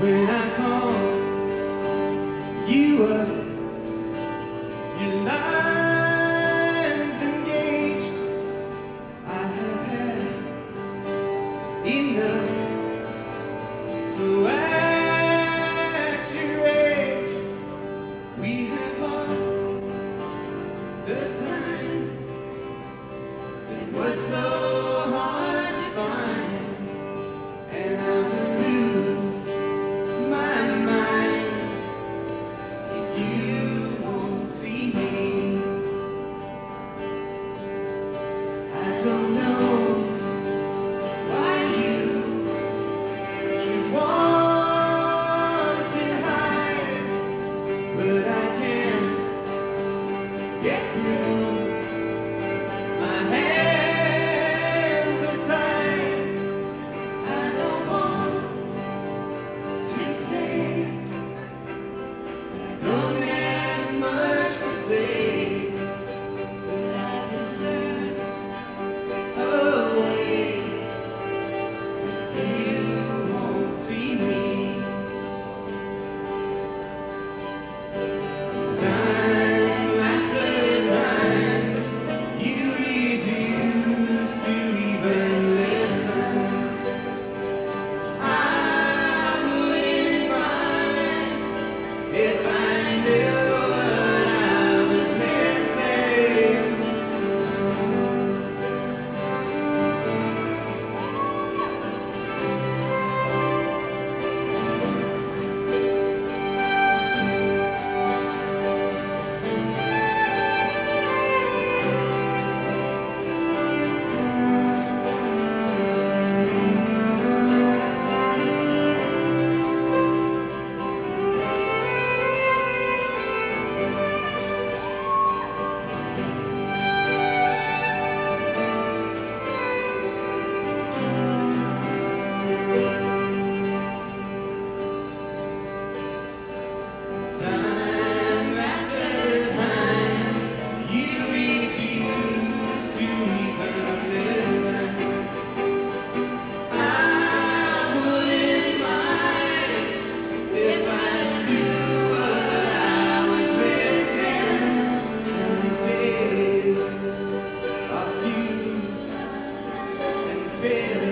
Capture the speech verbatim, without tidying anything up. When I call you up, your line's engaged. I have had enough. So at your age, we have lost the time that was so hard to find, and I will lose my mind if you won't see me. I don't know why you should want to hide, but I can't get through. Yeah.